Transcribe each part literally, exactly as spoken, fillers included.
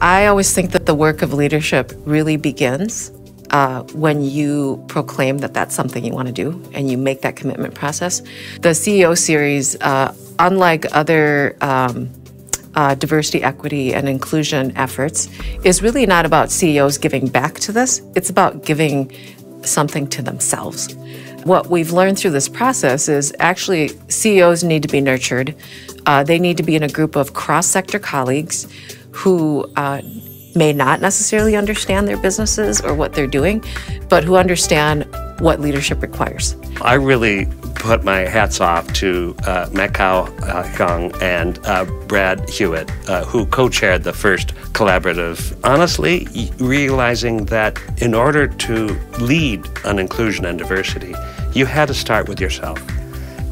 I always think that the work of leadership really begins uh, when you proclaim that that's something you want to do and you make that commitment process. The C E O series, uh, unlike other um, uh, diversity, equity, and inclusion efforts, is really not about C E Os giving back to this. It's about giving something to themselves. What we've learned through this process is actually C E Os need to be nurtured. Uh, they need to be in a group of cross-sector colleagues who uh, may not necessarily understand their businesses or what they're doing, but who understand what leadership requires. I really put my hats off to uh, MayKao Hang and uh, Brad Hewitt, uh, who co-chaired the first collaborative. Honestly, realizing that in order to lead on inclusion and diversity, you had to start with yourself.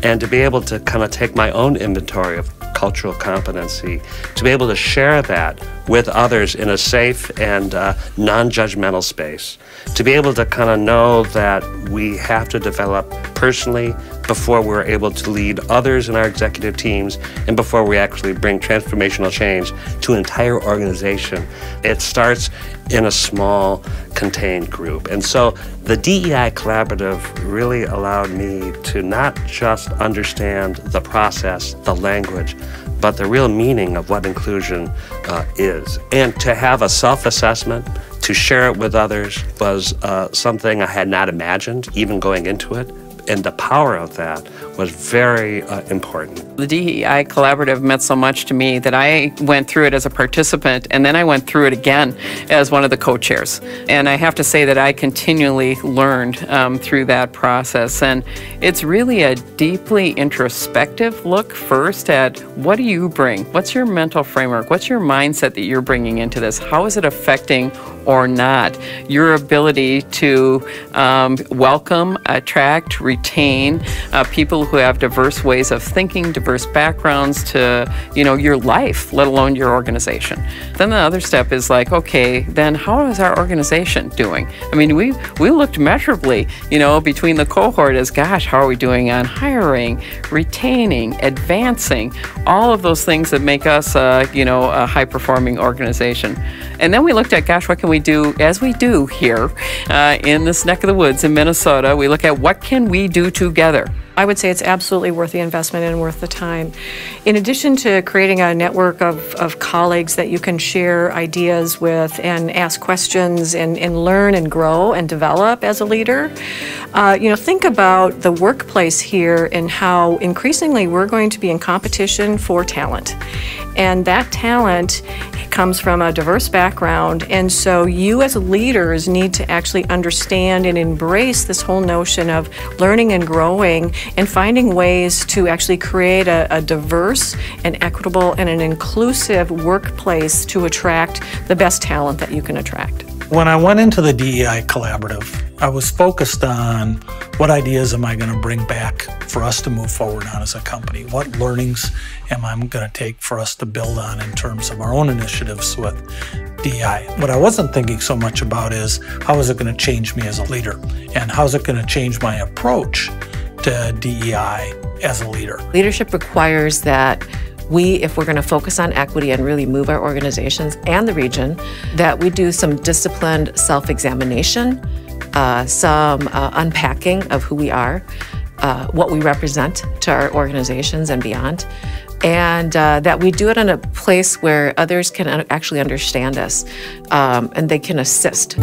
And to be able to kind of take my own inventory of cultural competency, to be able to share that with others in a safe and uh, non-judgmental space, to be able to kind of know that we have to develop personally before we're able to lead others in our executive teams and before we actually bring transformational change to an entire organization. It starts in a small, contained group. And so the D E I Collaborative really allowed me to not just understand the process, the language, but the real meaning of what inclusion uh, is. And to have a self-assessment, to share it with others, was uh, something I had not imagined even going into it. And the power of that was very uh, important. The D E I Collaborative meant so much to me that I went through it as a participant, and then I went through it again as one of the co-chairs. And I have to say that I continually learned um, through that process. And it's really a deeply introspective look first at what do you bring? What's your mental framework? What's your mindset that you're bringing into this? How is it affecting or not your ability to um, welcome, attract, retain uh, people who have diverse ways of thinking, diverse backgrounds to, you know, your life, let alone your organization. Then the other step is like, okay, then how is our organization doing? I mean, we we looked measurably, you know, between the cohort as, gosh, how are we doing on hiring, retaining, advancing, all of those things that make us, uh, you know, a high-performing organization. And then we looked at, gosh, what can we We do as we do here uh, in this neck of the woods in Minnesota. We look at what can we do together. I would say it's absolutely worth the investment and worth the time. In addition to creating a network of, of colleagues that you can share ideas with and ask questions and, and learn and grow and develop as a leader, uh, you know, think about the workplace here and how increasingly we're going to be in competition for talent. And that talent comes from a diverse background, and so you as leaders need to actually understand and embrace this whole notion of learning and growing and finding ways to actually create a, a diverse and equitable and an inclusive workplace to attract the best talent that you can attract. When I went into the D E I Collaborative, I was focused on what ideas am I going to bring back for us to move forward on as a company? What learnings am I going to take for us to build on in terms of our own initiatives with D E I? What I wasn't thinking so much about is how is it going to change me as a leader, and how is it going to change my approach to D E I as a leader? Leadership requires that we, if we're going to focus on equity and really move our organizations and the region, that we do some disciplined self-examination, uh, some uh, unpacking of who we are, uh, what we represent to our organizations and beyond, and uh, that we do it in a place where others can actually understand us um, and they can assist.